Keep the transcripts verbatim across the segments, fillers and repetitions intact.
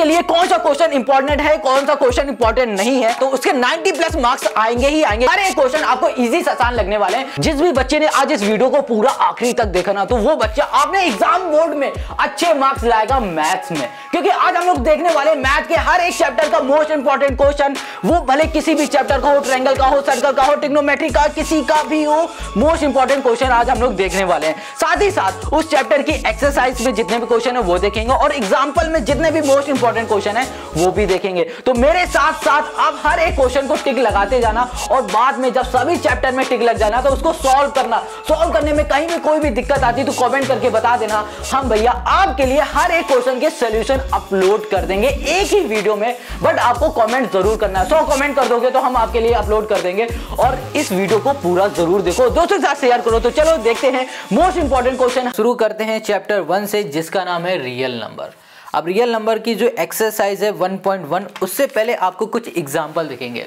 आपके लिए कौन सा क्वेश्चन इंपॉर्टेंट है, कौन सा क्वेश्चन इंपॉर्टेंट नहीं है, तो उसके नाइनटी प्लस मार्क्स आएंगे ही आएंगे। हर एक क्वेश्चन आपको इजी से आसान लगने वाले हैं। जिस भी बच्चे ने आज इस वीडियो को पूरा आखिरी तक देखा ना, तो वो बच्चा आपने एग्जाम बोर्ड में अच्छे मार्क्स लाएगा मैथ्स में, क्योंकि आज हम लोग देखने वाले मैथ के हर एक चैप्टर का मोस्ट इंपॉर्टेंट क्वेश्चन। वो भले किसी भी चैप्टर का हो, ट्रायंगल का हो, सर्कल का हो, ट्रिग्नोमेट्री का, किसी का भी हो, मोस्ट इंपॉर्टेंट क्वेश्चन आज हम लोग देखने वाले हैं। साथ ही साथ उस चैप्टर की एक्सरसाइज में जितने भी क्वेश्चन है वो देखेंगे, और एग्जाम्पल में जितने भी मोस्ट इंपॉर्टेंट क्वेश्चन है वो भी देखेंगे। तो मेरे साथ साथ आप हर एक क्वेश्चन को टिक लगाते जाना, और बाद में जब सभी चैप्टर में टिक लग जाना तो उसको सॉल्व करना। सॉल्व करने में कहीं भी कोई भी दिक्कत आती तो कमेंट करके बता देना, हम भैया आपके लिए हर एक क्वेश्चन के सॉल्यूशन अपलोड कर देंगे एक ही वीडियो में। बट आपको कमेंट जरूर करना है, सौ कमेंट कर दोगे तो हम आपके लिए अपलोड कर देंगे। और इस वीडियो को पूरा जरूर देखो, दोस्तों के साथ शेयर करो। तो चलो देखते हैं मोस्ट इंपॉर्टेंट क्वेश्चन। शुरू करते हैं चैप्टर वन से, जिसका नाम है रियल नंबर। अब रियल नंबर की जो एक्सरसाइज है वन पॉइंट वन, उससे पहले आपको कुछ एग्जाम्पल दिखेंगे।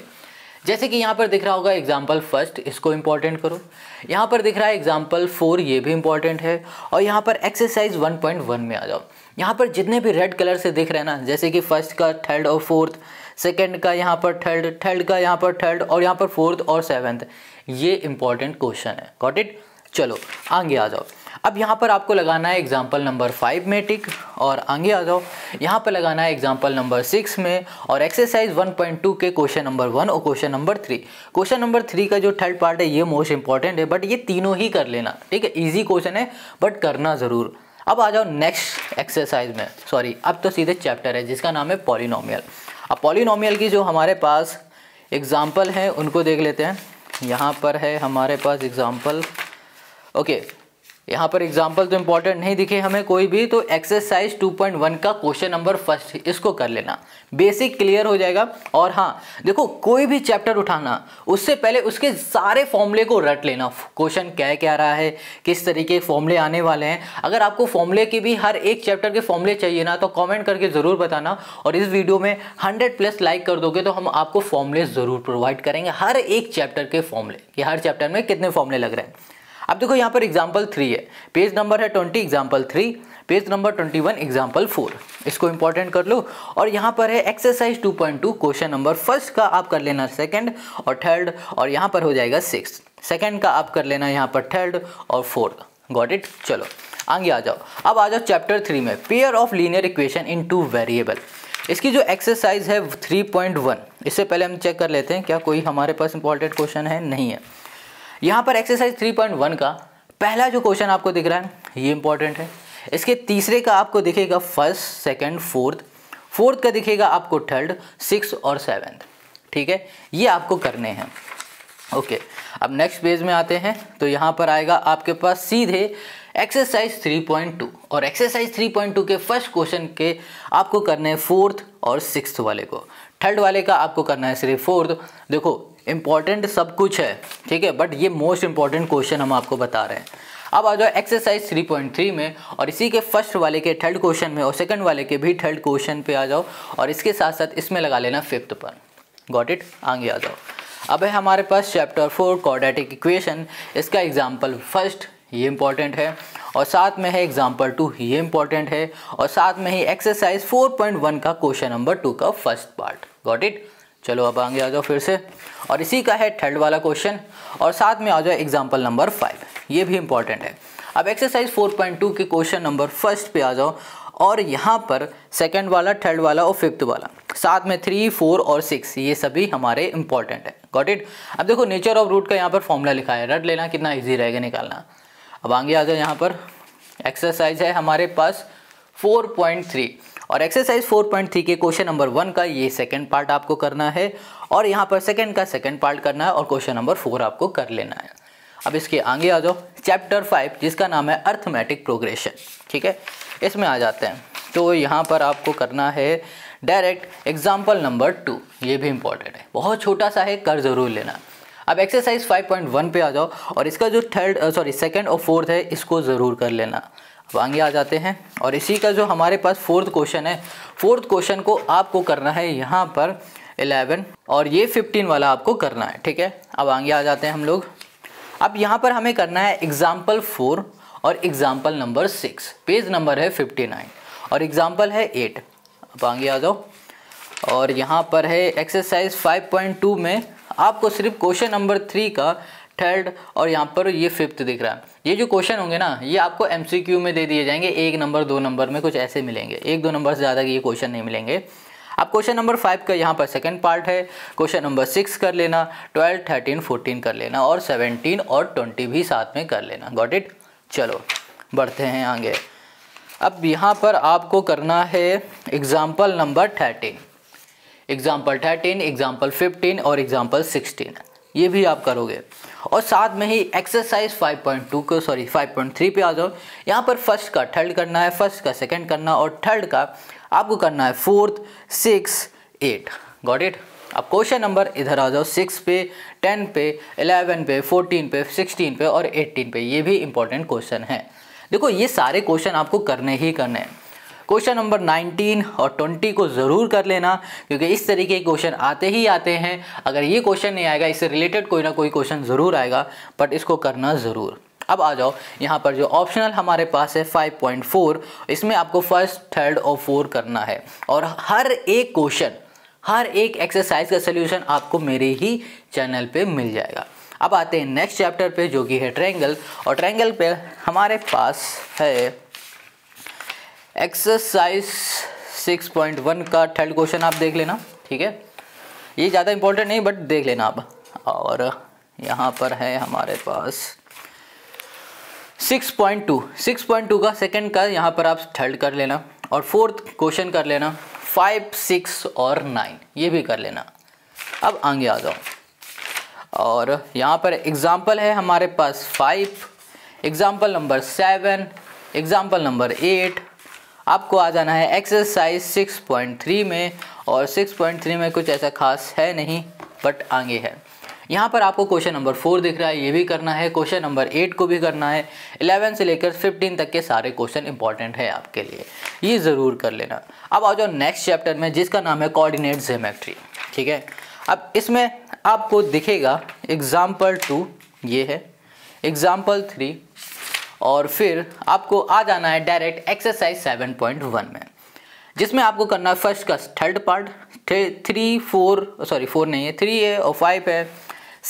जैसे कि यहाँ पर दिख रहा होगा एग्जाम्पल फर्स्ट, इसको इम्पॉर्टेंट करो। यहाँ पर दिख रहा है एग्जाम्पल फोर, ये भी इम्पॉर्टेंट है। और यहाँ पर एक्सरसाइज वन पॉइंट वन में आ जाओ। यहाँ पर जितने भी रेड कलर से दिख रहे हैं ना, जैसे कि फर्स्ट का थर्ड और फोर्थ, सेकंड का यहाँ पर थर्ड, थर्ड का यहाँ पर थर्ड, और यहाँ पर फोर्थ और सेवन्थ, ये इंपॉर्टेंट क्वेश्चन है। Got it? चलो आगे आ जाओ। अब यहाँ पर आपको लगाना है एग्जाम्पल नंबर फाइव में टिक, और आगे आ जाओ। यहाँ पर लगाना है एग्जाम्पल नंबर सिक्स में, और एक्सरसाइज वन पॉइंट टू के क्वेश्चन नंबर वन और question number three. Question number three का जो थर्ड पार्ट है ये मोस्ट इंपॉर्टेंट है, बट ये तीनों ही कर लेना, ठीक है? ईजी क्वेश्चन है बट करना ज़रूर। अब आ जाओ नेक्स्ट एक्सरसाइज में, सॉरी अब तो सीधे चैप्टर है, जिसका नाम है पॉलिनोमियल। अब पॉलिनोमियल की जो हमारे पास एग्जाम्पल है उनको देख लेते हैं। यहाँ पर है हमारे पास एग्जाम्पल, ओके okay, यहाँ पर एग्जाम्पल तो इम्पॉर्टेंट नहीं दिखे हमें कोई भी। तो एक्सरसाइज टू पॉइंट वन का क्वेश्चन नंबर फर्स्ट, इसको कर लेना, बेसिक क्लियर हो जाएगा। और हाँ देखो, कोई भी चैप्टर उठाना उससे पहले उसके सारे फॉर्मूले को रट लेना, क्वेश्चन क्या क्या रहा है, किस तरीके के फॉर्मूले आने वाले हैं। अगर आपको फॉर्मूले की भी हर एक चैप्टर के फॉर्मूले चाहिए ना, तो कॉमेंट करके ज़रूर बताना। और इस वीडियो में हंड्रेड प्लस लाइक कर दोगे तो हम आपको फॉर्मूले ज़रूर प्रोवाइड करेंगे, हर एक चैप्टर के फॉर्मूले, कि हर चैप्टर में कितने फॉर्मूले लग रहे हैं। अब देखो यहाँ पर एग्जाम्पल थ्री है, पेज नंबर है twenty example three, page number twenty one example four, इसको इंपॉर्टेंट कर लो। और यहाँ पर है exercise two point two question number first का आप कर लेना सेकंड और थर्ड, और यहाँ पर हो जाएगा सिक्स। सेकंड का आप कर लेना यहाँ पर थर्ड और फोर्थ। Got it? चलो आगे आ जाओ। अब आ जाओ चैप्टर थ्री में, pair of linear equation in two variable. इसकी जो एक्सरसाइज है थ्री पॉइंट वन, इससे पहले हम चेक कर लेते हैं क्या कोई हमारे पास इंपॉर्टेंट क्वेश्चन है। नहीं है। यहाँ पर एक्सरसाइज थ्री पॉइंट वन का पहला जो क्वेश्चन आपको दिख रहा है ये इंपॉर्टेंट है। इसके तीसरे का आपको दिखेगा फर्स्ट, सेकंड, फोर्थ, फोर्थ का दिखेगा आपको थर्ड, सिक्स और सेवेंथ, ठीक है? ये आपको करने हैं। ओके, अब नेक्स्ट पेज में आते हैं। तो यहाँ पर आएगा आपके पास सीधे एक्सरसाइज थ्री पॉइंट टू, और एक्सरसाइज थ्री पॉइंट टू के फर्स्ट क्वेश्चन के आपको करने हैं फोर्थ और सिक्स वाले को, थर्ड वाले का आपको करना है सिर्फ फोर्थ। देखो इम्पॉर्टेंट सब कुछ है, ठीक है, बट ये मोस्ट इम्पॉर्टेंट क्वेश्चन हम आपको बता रहे हैं। अब आ जाओ एक्सरसाइज थ्री पॉइंट थ्री में, और इसी के फर्स्ट वाले के थर्ड क्वेश्चन में और सेकंड वाले के भी थर्ड क्वेश्चन पे आ जाओ, और इसके साथ साथ इसमें लगा लेना फिफ्थ पर। Got it? आगे आ जाओ। अब है हमारे पास चैप्टर फोर, क्वाड्रेटिक इक्वेशन। इसका एग्जाम्पल फर्स्ट, ये इम्पॉर्टेंट है, और साथ में है एग्जाम्पल टू, ये इम्पॉर्टेंट है, और साथ में ही एक्सरसाइज फोर पॉइंट वन का क्वेश्चन नंबर टू का फर्स्ट पार्ट। Got it? चलो अब आगे आ जाओ फिर से, और इसी का है थर्ड वाला क्वेश्चन, और साथ में आ जाओ एग्जाम्पल नंबर फाइव, ये भी इम्पॉर्टेंट है। अब एक्सरसाइज फोर पॉइंट टू के क्वेश्चन नंबर फर्स्ट पे आ जाओ, और यहाँ पर सेकंड वाला, थर्ड वाला और फिफ्थ वाला, साथ में थ्री, फोर और सिक्स, ये सभी हमारे इम्पॉर्टेंट है। Got it? अब देखो नेचर ऑफ रूट का यहाँ पर फॉर्मूला लिखा है, रट लेना, कितना ईजी रहेगा निकालना। अब आगे आ जाओ। यहाँ पर एक्सरसाइज है हमारे पास फोर पॉइंट थ्री, और एक्सरसाइज फोर पॉइंट थ्री के क्वेश्चन नंबर वन का ये सेकंड पार्ट आपको करना है, और यहाँ पर सेकंड का सेकंड पार्ट करना है, और क्वेश्चन नंबर फोर आपको कर लेना है। अब इसके आगे आ जाओ चैप्टर फाइव, जिसका नाम है अर्थमेटिक प्रोग्रेशन, ठीक है? इसमें आ जाते हैं। तो यहाँ पर आपको करना है डायरेक्ट एग्जाम्पल नंबर टू, ये भी इम्पॉर्टेंट है, बहुत छोटा सा है, कर ज़रूर लेना। अब एक्सरसाइज फाइव पॉइंट वन पे आ जाओ, और इसका जो थर्ड सॉरी सेकंड और फोर्थ है इसको ज़रूर कर लेना। अब आगे आ जाते हैं, और इसी का जो हमारे पास फोर्थ क्वेश्चन है, फोर्थ क्वेश्चन को आपको करना है यहाँ पर इलेवन, और ये फिफ्टीन वाला आपको करना है, ठीक है? अब आगे आ जाते हैं हम लोग। अब यहाँ पर हमें करना है एग्जाम्पल फोर और example number six, page number है फिफ्टी नाइन, और एग्जाम्पल है एट। आप आगे आ जाओ और यहाँ पर है एक्सरसाइज फाइव पॉइंट टू में आपको सिर्फ क्वेश्चन नंबर थ्री का थर्ड और यहाँ पर ये फिफ्थ दिख रहा है। ये जो क्वेश्चन होंगे ना ये आपको एमसीक्यू में दे दिए जाएंगे, एक नंबर दो नंबर में कुछ ऐसे मिलेंगे, एक दो नंबर से ज़्यादा के ये क्वेश्चन नहीं मिलेंगे। आप क्वेश्चन नंबर फाइव का यहाँ पर सेकंड पार्ट है, क्वेश्चन नंबर सिक्स कर लेना, ट्वेल्व थर्टीन फोर्टीन कर लेना और सेवनटीन और ट्वेंटी भी साथ में कर लेना। Got it. चलो बढ़ते हैं आगे। अब यहाँ पर आपको करना है example number thirteen, example thirteen, example fifteen और एग्जाम्पल सिक्सटीन, ये भी आप करोगे। और साथ में ही एक्सरसाइज फाइव पॉइंट टू को सॉरी फाइव पॉइंट थ्री पे आ जाओ। यहाँ पर फर्स्ट का थर्ड करना है, फर्स्ट का सेकंड करना और थर्ड का आपको करना है fourth six eight. Got it. अब क्वेश्चन नंबर इधर आ जाओ सिक्स पे, टेन पे, इलेवन पे, फोर्टीन पे, सिक्सटीन पे और एटीन पे, ये भी इंपॉर्टेंट क्वेश्चन है। देखो ये सारे क्वेश्चन आपको करने ही करने हैं। क्वेश्चन नंबर नाइनटीन और ट्वेंटी को ज़रूर कर लेना क्योंकि इस तरीके के क्वेश्चन आते ही आते हैं। अगर ये क्वेश्चन नहीं आएगा इससे रिलेटेड कोई ना कोई क्वेश्चन ज़रूर आएगा, बट इसको करना ज़रूर। अब आ जाओ यहाँ पर जो ऑप्शनल हमारे पास है फाइव पॉइंट फोर, इसमें आपको फर्स्ट थर्ड और फोर करना है और हर एक क्वेश्चन हर एक एक्सरसाइज का सोल्यूशन आपको मेरे ही चैनल पे मिल जाएगा। अब आते हैं नेक्स्ट चैप्टर पे जो कि है ट्रायंगल, और ट्रायंगल पे हमारे पास है एक्सरसाइज सिक्स पॉइंट वन का थर्ड क्वेश्चन, आप देख लेना। ठीक है, ये ज़्यादा इंपॉर्टेंट नहीं बट देख लेना आप। और यहाँ पर है हमारे पास six point two, six point two का सेकंड का यहाँ पर आप थर्ड कर लेना और फोर्थ क्वेश्चन कर लेना, फाइव सिक्स और नाइन ये भी कर लेना। अब आगे आ जाओ और यहाँ पर एग्जाम्पल है हमारे पास five, example number seven, example number eight. आपको आ जाना है एक्सरसाइज सिक्स पॉइंट थ्री में और सिक्स पॉइंट थ्री में कुछ ऐसा खास है नहीं बट आगे है। यहाँ पर आपको क्वेश्चन नंबर फोर दिख रहा है, ये भी करना है, क्वेश्चन नंबर एट को भी करना है। इलेवन से लेकर फिफ्टीन तक के सारे क्वेश्चन इंपॉर्टेंट है आपके लिए, ये ज़रूर कर लेना। अब आ जाओ नेक्स्ट चैप्टर में जिसका नाम है कोऑर्डिनेट ज्योमेट्री। ठीक है, अब इसमें आपको दिखेगा एग्जाम्पल टू ये है, एग्जाम्पल थ्री और फिर आपको आ जाना है direct exercise seven point one में, जिसमें आपको करना है फर्स्ट का third part, three four sorry four नहीं है थ्री है और फाइव है,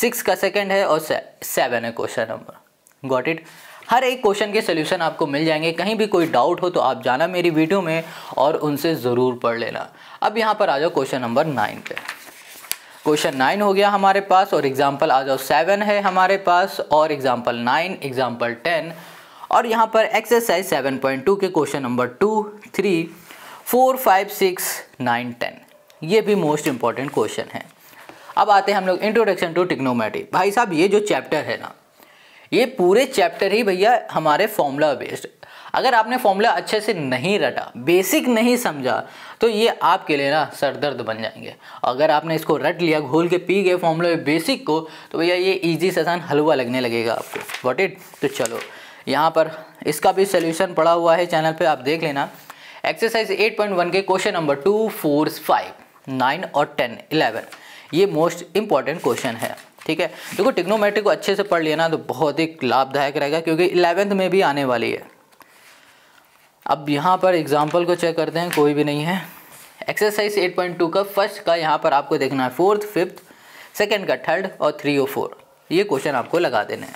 सिक्स का सेकंड है और सेवन है क्वेश्चन नंबर। Got it. हर एक क्वेश्चन के सोल्यूशन आपको मिल जाएंगे। कहीं भी कोई डाउट हो तो आप जाना मेरी वीडियो में और उनसे ज़रूर पढ़ लेना। अब यहाँ पर आ जाओ क्वेश्चन नंबर नाइन पे, क्वेश्चन नाइन हो गया हमारे पास और एग्जाम्पल आ जाओ सेवन है हमारे पास और एग्जाम्पल नाइन, एग्जाम्पल टेन और यहाँ पर एक्सरसाइज सेवन पॉइंट टू के question number two, three, four, five, six, nine, ten, ये भी मोस्ट इंपॉर्टेंट क्वेश्चन है। अब आते हैं हम लोग इंट्रोडक्शन टू ट्रिग्नोमेट्री। भाई साहब ये जो चैप्टर है ना ये पूरे चैप्टर ही भैया हमारे फॉर्मूला बेस्ड। अगर आपने फॉर्मूला अच्छे से नहीं रटा, बेसिक नहीं समझा तो ये आपके लिए ना सरदर्द बन जाएंगे। अगर आपने इसको रट लिया, घोल के पी गए फॉर्मूला बेसिक को, तो भैया ये ईजी ससान हलवा लगने लगेगा आपको। Got it. तो चलो यहाँ पर इसका भी सोल्यूशन पड़ा हुआ है चैनल पर, आप देख लेना। एक्सरसाइज एट पॉइंट वन के question number two, four, five, nine और टेन, इलेवन, ये मोस्ट इंपॉर्टेंट क्वेश्चन है। ठीक है, देखो ट्रिग्नोमेट्री को अच्छे से पढ़ लेना तो बहुत ही लाभदायक रहेगा क्योंकि इलेवेंथ में भी आने वाली है। अब यहाँ पर एग्जाम्पल को चेक करते हैं, कोई भी नहीं है। एक्सरसाइज एट पॉइंट टू का फर्स्ट का यहाँ पर आपको देखना है फोर्थ, फिफ्थ, सेकंड का थर्ड और थ्री और फोर, ये क्वेश्चन आपको लगा देने हैं।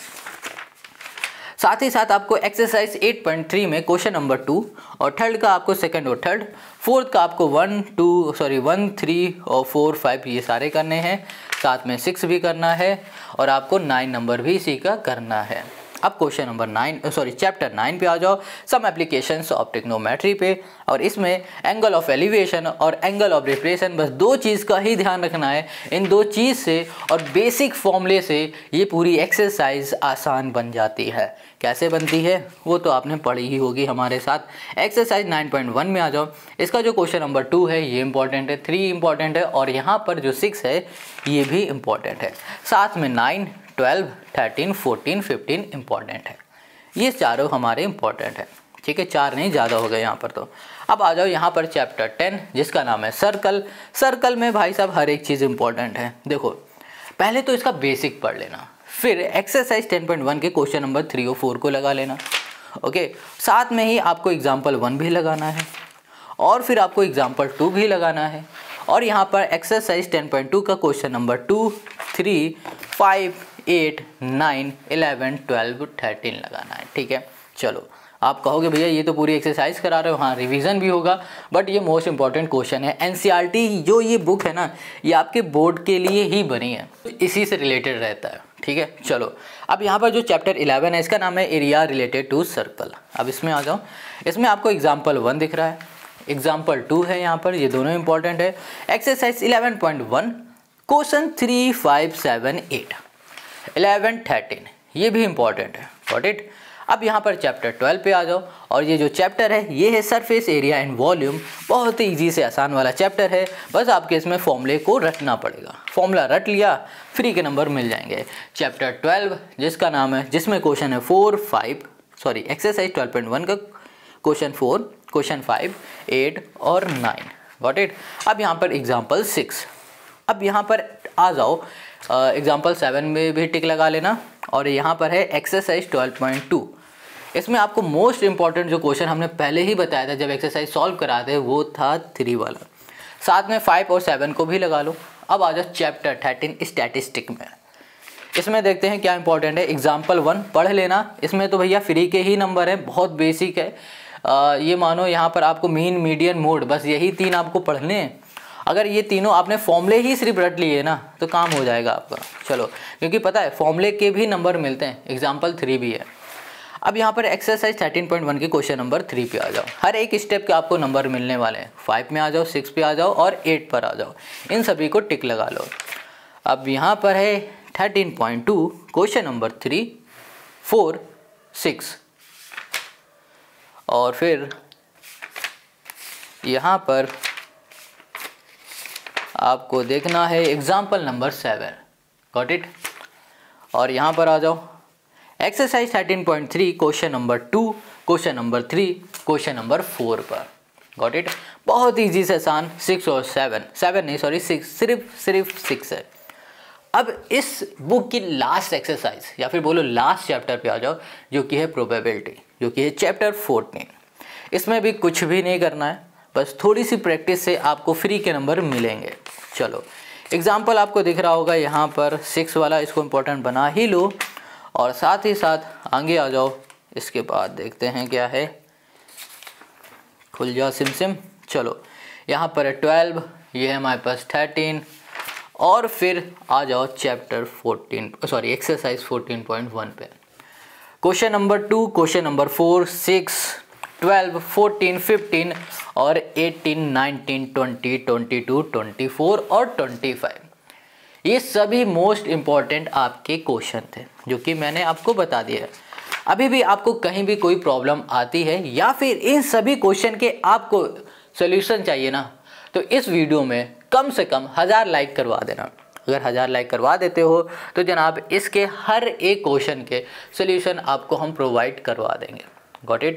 साथ ही साथ आपको एक्सरसाइज एट पॉइंट थ्री में क्वेश्चन नंबर टू और थर्ड का आपको सेकंड और थर्ड, फोर्थ का आपको one two sorry one three और फोर फाइव ये सारे करने हैं, साथ में सिक्स भी करना है और आपको नाइन नंबर भी इसी का करना है। अब question number nine sorry chapter nine पे आ जाओ, सम एप्लीकेशंस ऑफ ट्रिग्नोमेट्री पे, और इसमें एंगल ऑफ एलिवेशन और एंगल ऑफ डिप्रेशन, बस दो चीज़ का ही ध्यान रखना है। इन दो चीज़ से और बेसिक फॉर्मूले से ये पूरी एक्सरसाइज आसान बन जाती है। कैसे बनती है वो तो आपने पढ़ी ही होगी हमारे साथ। एक्सरसाइज नाइन पॉइंट वन में आ जाओ, इसका जो क्वेश्चन नंबर टू है ये इंपॉर्टेंट है, थ्री इंपॉर्टेंट है और यहाँ पर जो सिक्स है ये भी इंपॉर्टेंट है, साथ में nine, twelve, thirteen, fourteen, fifteen important है। ये चारों हमारे इंपॉर्टेंट है। ठीक है, चार नहीं ज़्यादा हो गए यहाँ पर तो। अब आ जाओ यहाँ पर चैप्टर टेन जिसका नाम है सर्कल। सर्कल में भाई साहब हर एक चीज़ इंपॉर्टेंट है। देखो पहले तो इसका बेसिक पढ़ लेना, फिर एक्सरसाइज टेन पॉइंट वन के क्वेश्चन नंबर थ्री और फोर को लगा लेना। ओके, साथ में ही आपको एग्जाम्पल वन भी लगाना है और फिर आपको एग्जाम्पल टू भी लगाना है। और यहाँ पर एक्सरसाइज टेन पॉइंट टू का question number two, three, five, eight, nine, eleven, twelve, thirteen लगाना है। ठीक है, चलो आप कहोगे भैया ये तो पूरी एक्सरसाइज करा रहे हो, हाँ रिवीजन भी होगा, बट ये मोस्ट इंपॉर्टेंट क्वेश्चन है। एनसीईआरटी जो ये बुक है ना, ये आपके बोर्ड के लिए ही बनी है, इसी से रिलेटेड रहता है। ठीक है, चलो अब यहाँ पर जो चैप्टर इलेवन है इसका नाम है एरिया रिलेटेड टू सर्कल। अब इसमें आ जाओ, इसमें आपको एग्जाम्पल वन दिख रहा है, एग्जाम्पल टू है, यहाँ पर ये दोनों इंपॉर्टेंट है। Exercise eleven point one, question three, five, seven, eight, eleven, thirteen, ये भी इंपॉर्टेंट है, गॉट इट। अब यहाँ पर चैप्टर ट्वेल्व पे आ जाओ, और ये जो चैप्टर है ये है सरफेस एरिया एंड वॉल्यूम। बहुत ही ईजी से आसान वाला चैप्टर है, बस आपके इसमें फॉर्मूले को रटना पड़ेगा। फॉर्मूला रट लिया, फ्री के नंबर मिल जाएंगे। चैप्टर ट्वेल्व जिसका नाम है, जिसमें क्वेश्चन है four, five, sorry exercise twelve point one का question four, question five, eight और नाइन, गॉट इट। अब यहाँ पर एग्जाम्पल सिक्स, अब यहाँ पर आ जाओ, एग्जाम्पल सेवन में भी टिक लगा लेना। और यहाँ पर है एक्सरसाइज ट्वेल्व पॉइंट टू, इसमें आपको मोस्ट इंपॉर्टेंट जो क्वेश्चन हमने पहले ही बताया था जब एक्सरसाइज सॉल्व कराते थे, वो था थ्री वाला, साथ में फाइव और सेवन को भी लगा लो। अब आ जाओ चैप्टर थर्टीन स्टैटिस्टिक में, इसमें देखते हैं क्या इंपॉर्टेंट है। एग्जाम्पल वन पढ़ लेना, इसमें तो भैया फ्री के ही नंबर हैं, बहुत बेसिक है। आ, ये मानो यहाँ पर आपको मीन, मीडियन, मोड, बस यही तीन आपको पढ़ने हैं। अगर ये तीनों आपने फॉर्मूले ही सिर्फ रट लिए ना तो काम हो जाएगा आपका। चलो, क्योंकि पता है फॉर्मूले के भी नंबर मिलते हैं, एग्जाम्पल थ्री भी है। अब यहाँ पर एक्सरसाइज थर्टीन पॉइंट वन के क्वेश्चन नंबर थ्री पे आ जाओ, हर एक स्टेप के आपको नंबर मिलने वाले हैं। फाइव में आ जाओ, सिक्स पे आ जाओ और एट पर आ जाओ, इन सभी को टिक लगा लो। अब यहाँ पर है thirteen point two, question number three, four, six, और फिर यहाँ पर आपको देखना है example number seven, got it. और यहाँ पर आ जाओ, exercise thirteen point three, question number two, question number three, question number four पर, गॉट इट। बहुत ईजी से आसान सिक्स और सेवन, सेवन नहीं सॉरी सिक्स, सिर्फ सिर्फ सिक्स है। अब इस बुक की लास्ट एक्सरसाइज या फिर बोलो लास्ट चैप्टर पे आ जाओ, जो कि है प्रोबेबिलिटी, जो कि है चैप्टर फोर्टीन। इसमें भी कुछ भी नहीं करना है, बस थोड़ी सी प्रैक्टिस से आपको फ्री के नंबर मिलेंगे। चलो, एग्जाम्पल आपको दिख रहा होगा यहाँ पर सिक्स वाला, इसको इम्पोर्टेंट बना ही लो। और साथ ही साथ आगे आ जाओ, इसके बाद देखते हैं क्या है, खुल जाओ सिम सिम। चलो, यहाँ पर है ट्वेल्व, ये है हमारे पास थर्टीन, और फिर आ जाओ chapter fourteen, sorry exercise fourteen point one पे, question number two, question number four, six, twelve, fourteen, fifteen और eighteen, nineteen, twenty, twenty two, twenty four और ट्वेंटी फाइव। ये सभी मोस्ट इम्पॉर्टेंट आपके क्वेश्चन थे जो कि मैंने आपको बता दिया है। अभी भी आपको कहीं भी कोई प्रॉब्लम आती है या फिर इन सभी क्वेश्चन के आपको सोल्यूशन चाहिए ना, तो इस वीडियो में कम से कम हज़ार लाइक करवा देना। अगर हज़ार लाइक करवा देते हो तो जनाब इसके हर एक क्वेश्चन के सोल्यूशन आपको हम प्रोवाइड करवा देंगे, गॉट इट।